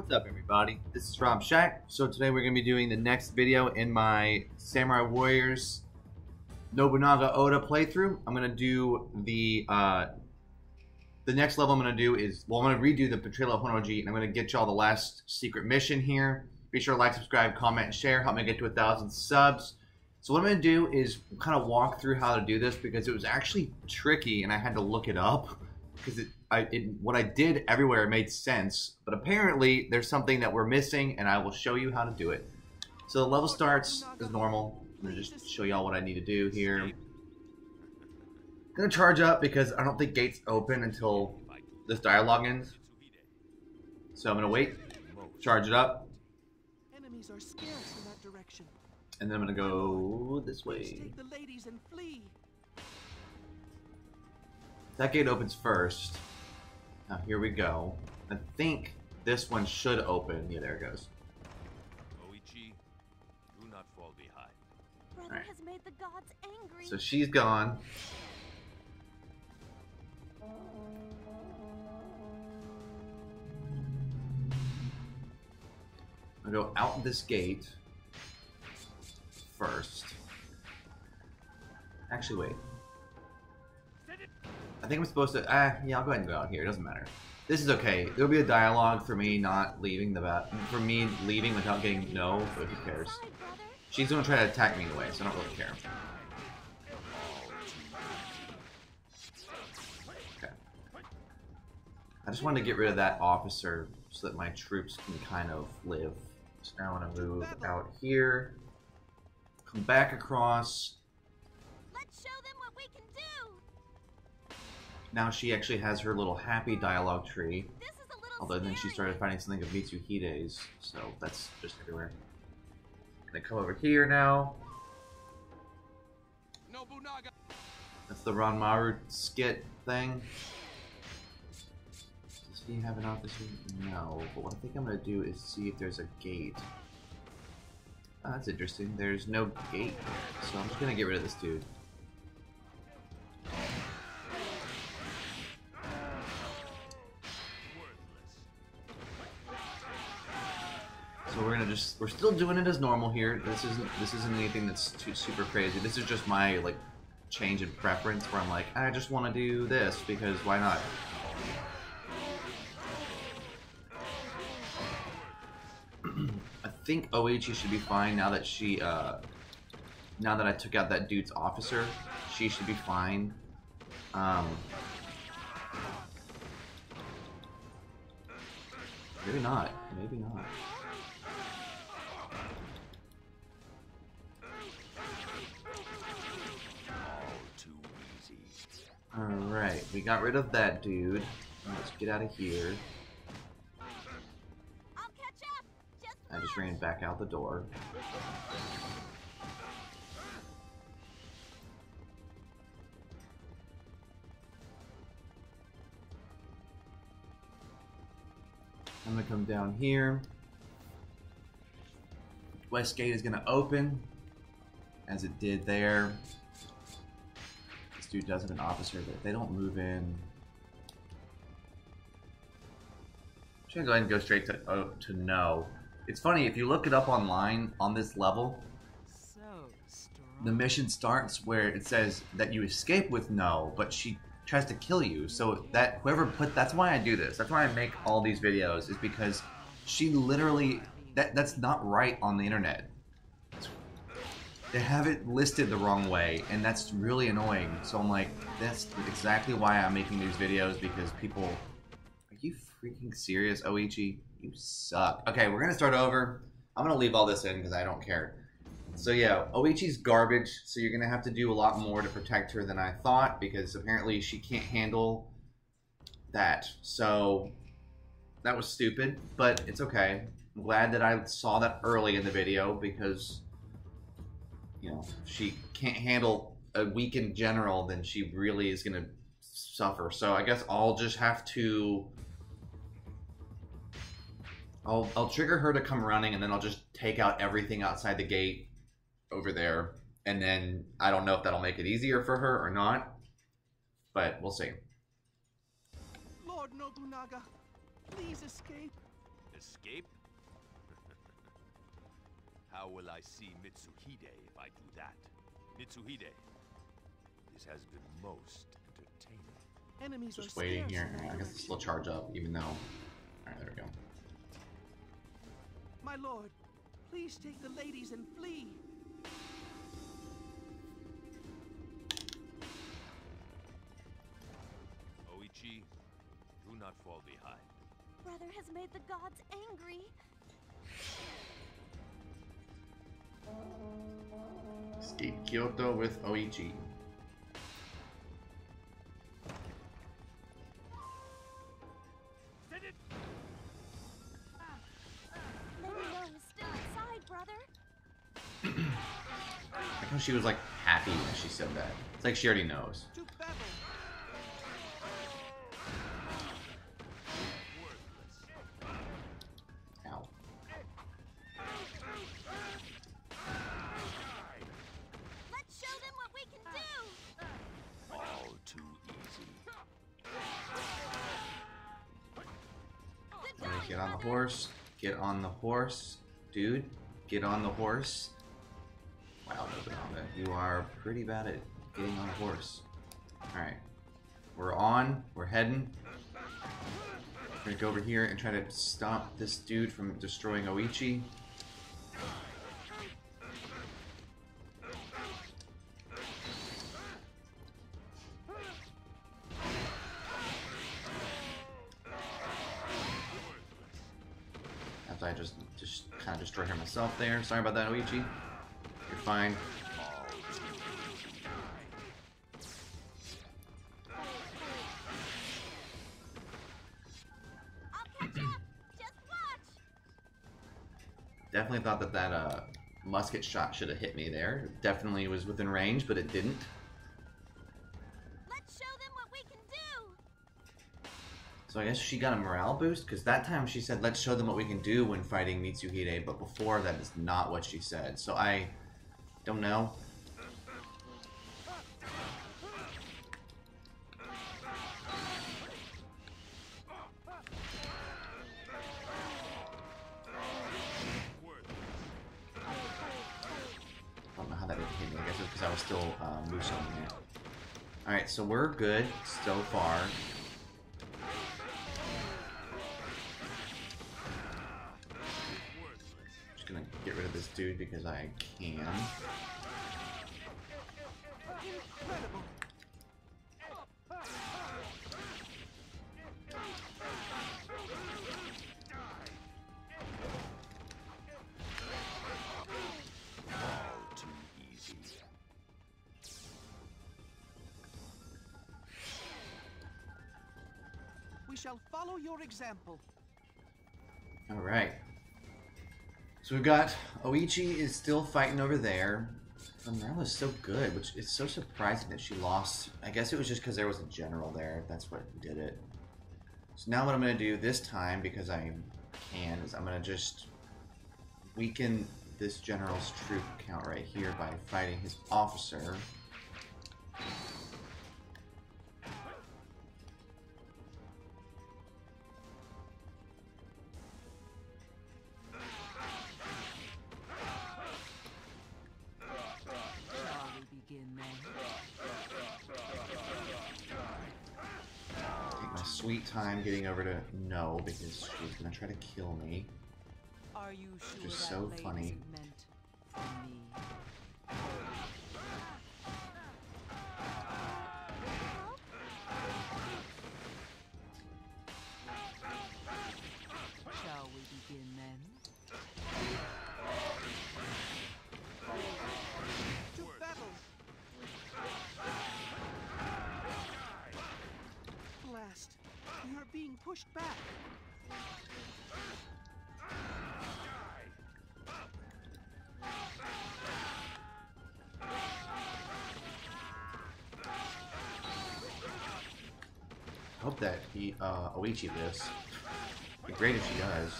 What's up, everybody? This is Rob Shack. So today we're going to be doing the next video in my Samurai Warriors Nobunaga Oda playthrough. I'm going to do the next level I'm going to do is, well, I'm going to redo the Betrayal at Honnoji, and I'm going to get y'all the last secret mission here. Be sure to like, subscribe, comment, and share. Help me get to 1,000 subs. So what I'm going to do is kind of walk through how to do this because it was actually tricky and I had to look it up. Because what I did everywhere made sense, but apparently there's something that we're missing, and I will show you how to do it. So the level starts as normal. I'm gonna just show y'all what I need to do here. I'm gonna charge up because I don't think gates open until this dialogue ends. So I'm gonna wait, charge it up, enemies are scarce in that direction. And then I'm gonna go this way. That gate opens first. Now here we go. I think this one should open. Yeah, there it goes. Oichi, do not fall behind. Brother has made the gods angry. So she's gone. I'll go out this gate first. Actually, wait. I think I'm supposed to, yeah, I'll go ahead and go out here, it doesn't matter. This is okay, there'll be a dialogue for me not leaving the for me leaving without getting no, but who cares. She's gonna try to attack me anyway, so I don't really care. Okay. I just wanted to get rid of that officer so that my troops can kind of live. So now I want to move out here, come back across. Now she actually has her little happy dialogue tree. Although then she started finding something of Mitsuhide's, so that's just everywhere. I'm gonna come over here now. Nobunaga. That's the Ranmaru skit thing. Does he have an officer? No, but what I think I'm gonna do is see if there's a gate. Oh, that's interesting. There's no gate there, so I'm just gonna get rid of this dude. So we're gonna just, we're still doing it as normal here. This isn't anything that's too super crazy. This is just my like change in preference where I'm like, I just wanna do this because why not? I think Oichi should be fine now that she now that I took out that dude's officer, she should be fine. Maybe not. Maybe not. Alright, we got rid of that dude. Let's get out of here. I just ran back out the door. I'm gonna come down here. West gate is gonna open, as it did there. Dude does have an officer, but they don't move in. I'm just gonna go ahead and go straight to no. It's funny, if you look it up online on this level, the mission starts where it says that you escape with no, but she tries to kill you. So that whoever put, that's why I do this. That's why I make all these videos, is because she literally, that's not right on the internet. They have it listed the wrong way, and that's really annoying. So I'm like, that's exactly why I'm making these videos, because people... Are you freaking serious, Oichi? You suck. Okay, we're gonna start over. I'm gonna leave all this in because I don't care. So yeah, Oichi's garbage, so you're gonna have to do a lot more to protect her than I thought, because apparently she can't handle that. So that was stupid, but it's okay. I'm glad that I saw that early in the video, because... you know, if she can't handle a weakened general, then she really is gonna suffer. So I guess I'll just have to... I'll trigger her to come running, and then I'll just take out everything outside the gate over there. And then I don't know if that'll make it easier for her or not, but we'll see. Lord Nobunaga, please escape. Escape? How will I see Mitsuhide if I do that? Mitsuhide, this has been most entertaining. Enemies just waiting here. I guess this will charge up, even though. All right, there we go. My lord, please take the ladies and flee. Oichi, do not fall behind. Brother has made the gods angry. Escape Kyoto with Oichi. Let me know he's still inside, brother. I think she was like happy when she said that. It's like she already knows. Get on the horse, dude. Get on the horse. Wow, Nobunaga, you are pretty bad at getting on a horse. Alright. We're on. We're heading. We're gonna go over here and try to stop this dude from destroying Oichi. I just kind of destroyed her myself there. Sorry about that, Oichi. You're fine. I'll catch up. Just watch. Definitely thought that musket shot should have hit me there. It definitely was within range, but it didn't. So I guess she got a morale boost, because that time she said, let's show them what we can do when fighting Mitsuhide, but before that is not what she said. So I don't know. I don't know how that didn't hit me. I guess it's because I was still loose on it. Alright, so we're good so far. Gonna get rid of this dude because I can. Incredible. All too easy. We shall follow your example. All right. So we've got Oichi is still fighting over there. Umbrella is so good, which is so surprising that she lost. I guess it was just because there was a general there. That's what did it. So now what I'm going to do this time, because I can, is I'm going to just weaken this general's troop count right here by fighting his officer. Sweet time getting over to No, because she's gonna try to kill me. Are you sure? Which is so funny. Shall we begin then? Blast. You are being pushed back. Hope that he Oichi lives. It'd be great if she does.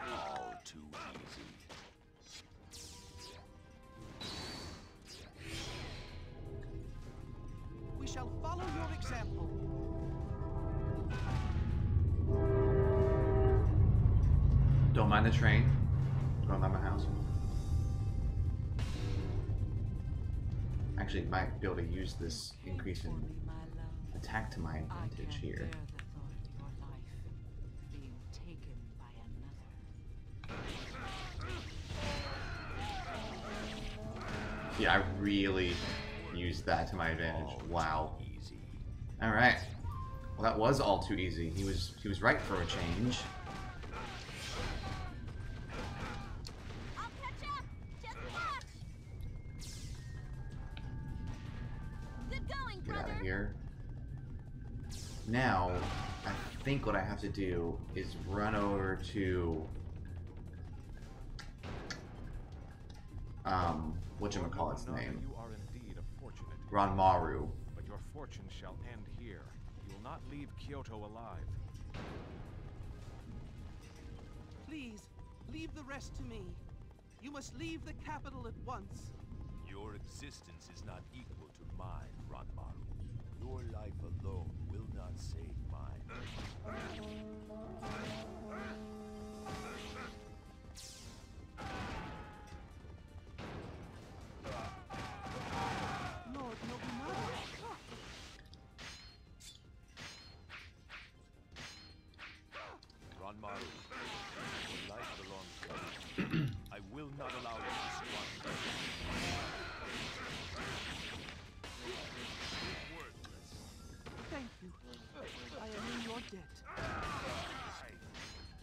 All too easy. example. Don't mind the train. Going by my house. Actually, might be able to use this increase in attack to my advantage here. Yeah, I really used that to my advantage. Wow. All right. Well, that was all too easy. He was right for a change. I'll catch up. Just watch. Good going, brother. Get out of here. Now, I think what I have to do is run over to whatchamacallit's name. You are indeed a fortunate Ranmaru. But your fortune shall end here. You will not leave Kyoto alive. Please, leave the rest to me. You must leave the capital at once. Your existence is not equal to mine, Ranmaru. Your life alone will not save mine. I will not allow you to squander. Thank you. I am in your debt.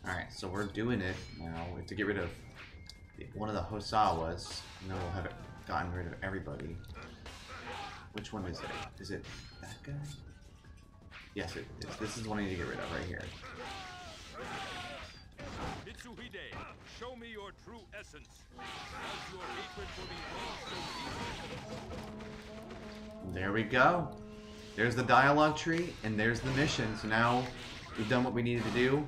Alright, so we're doing it now. We have to get rid of one of the Hosawas, and then we'll have gotten rid of everybody. Which one is it? Is it that guy? Yes, it is. This is the one I need to get rid of right here. Mitsuhide, show me your true essence. As your hatred will be so deep. There we go. There's the dialogue tree, and there's the mission. So now we've done what we needed to do.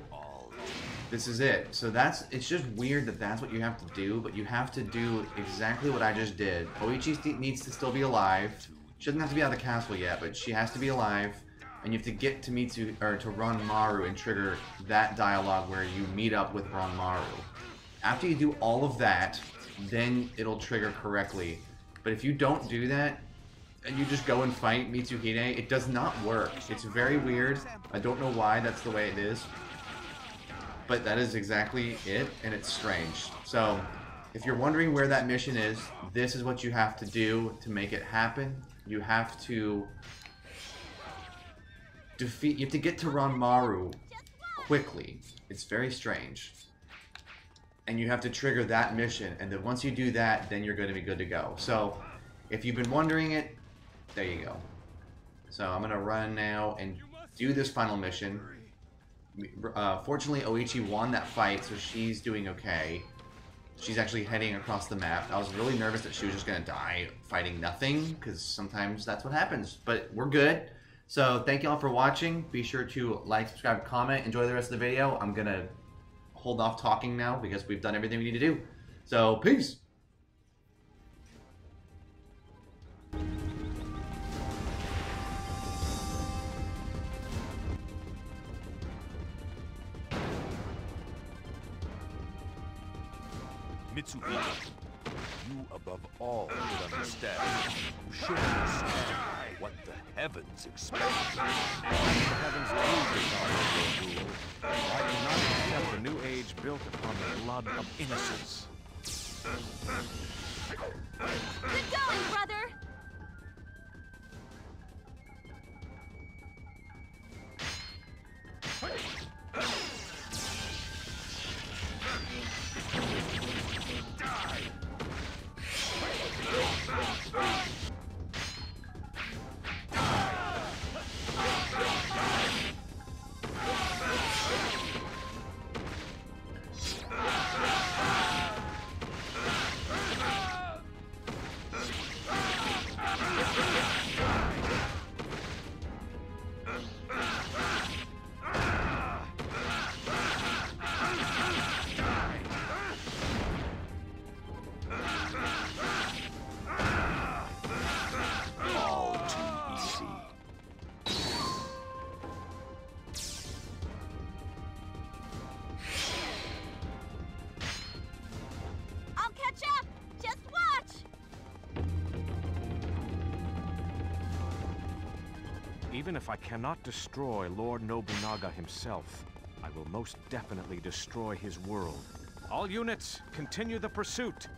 This is it. So that's, it's just weird that that's what you have to do, but you have to do exactly what I just did. Oichi needs to still be alive. She doesn't have to be out of the castle yet, but she has to be alive. And you have to get to Ranmaru and trigger that dialogue where you meet up with Ranmaru. After you do all of that, then it'll trigger correctly. But if you don't do that, and you just go and fight Mitsuhide, it does not work. It's very weird. I don't know why that's the way it is. But that is exactly it, and it's strange. So, if you're wondering where that mission is, this is what you have to do to make it happen. You have to defeat, you have to get to Ranmaru quickly. It's very strange. And you have to trigger that mission, and then once you do that, then you're going to be good to go. So, if you've been wondering it, there you go. So, I'm going to run now and do this final mission. Fortunately, Oichi won that fight, so she's doing okay. She's actually heading across the map. I was really nervous that she was just going to die fighting nothing, because sometimes that's what happens. But we're good. So thank you all for watching. Be sure to like, subscribe, comment, enjoy the rest of the video. I'm going to hold off talking now because we've done everything we need to do. So peace. Mitsuhide, you above all should understand. You should understand what the heavens expect. The heavens are your rule. I do not accept a new age built upon the blood of innocence. Good going, brother! Even if I cannot destroy Lord Nobunaga himself, I will most definitely destroy his world. All units, continue the pursuit!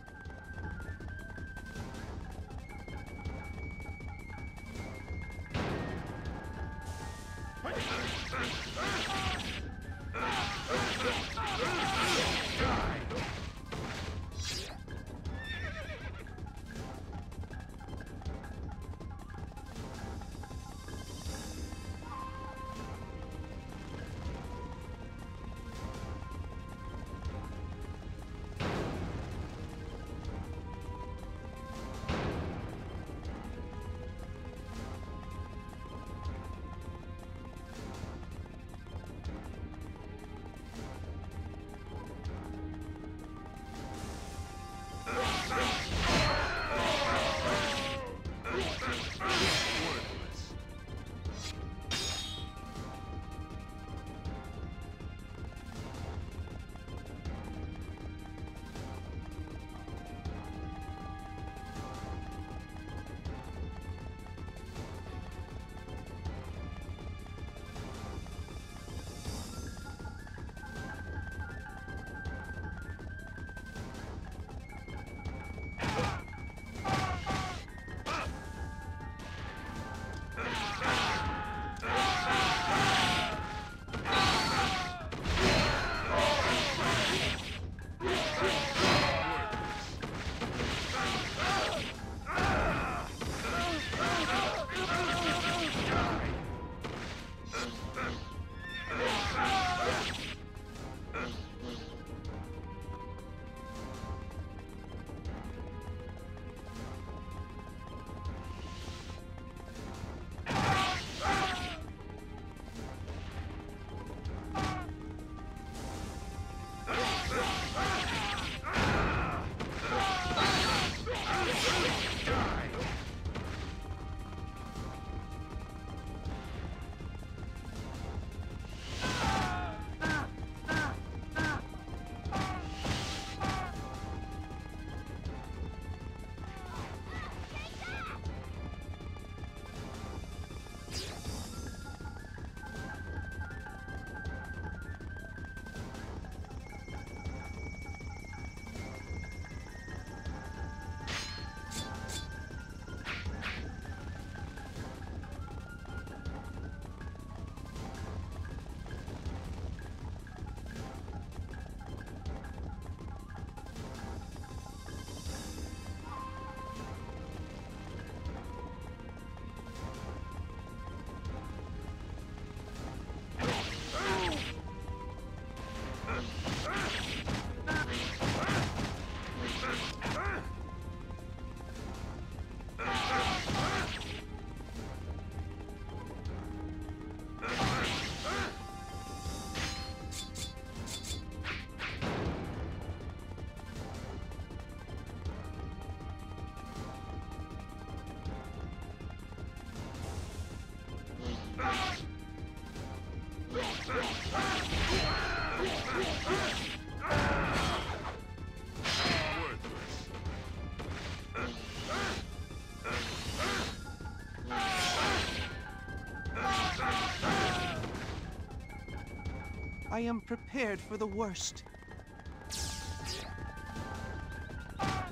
I am prepared for the worst.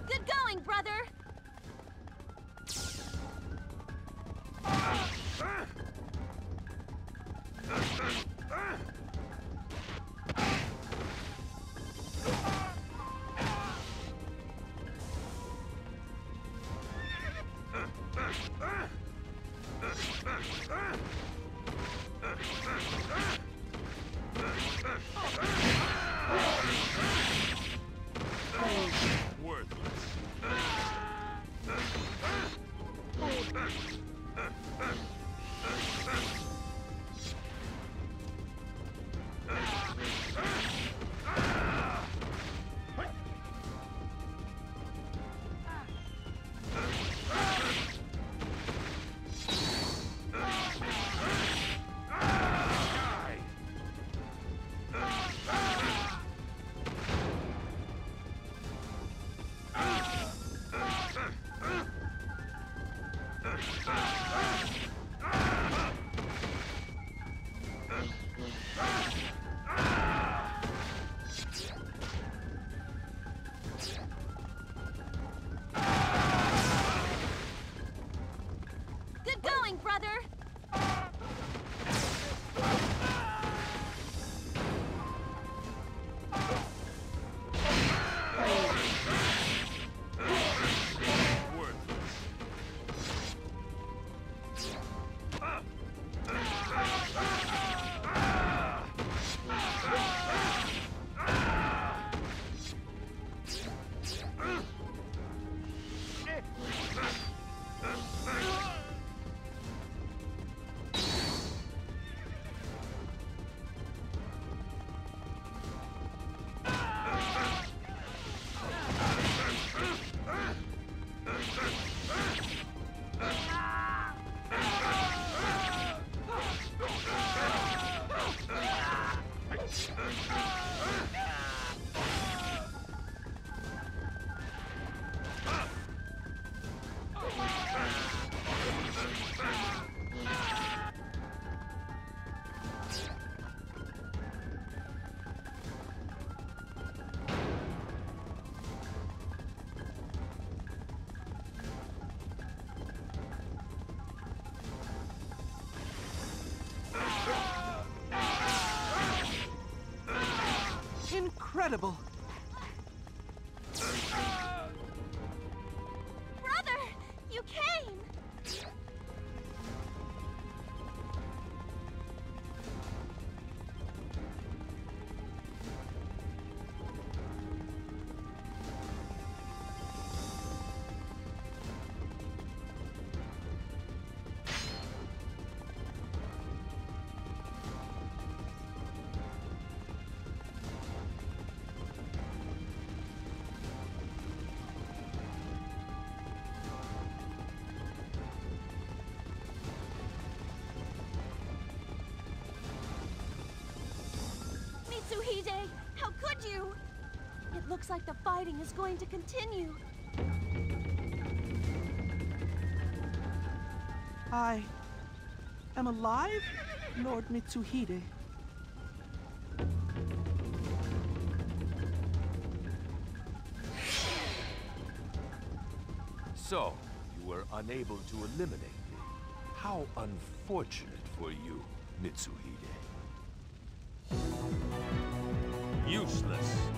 Good going, brother! going, brother? Incredible! Brother, you came! Mitsuhide, how could you? It looks like the fighting is going to continue. I am alive, Lord Mitsuhide. So, you were unable to eliminate me. How unfortunate for you, Mitsuhide. Useless.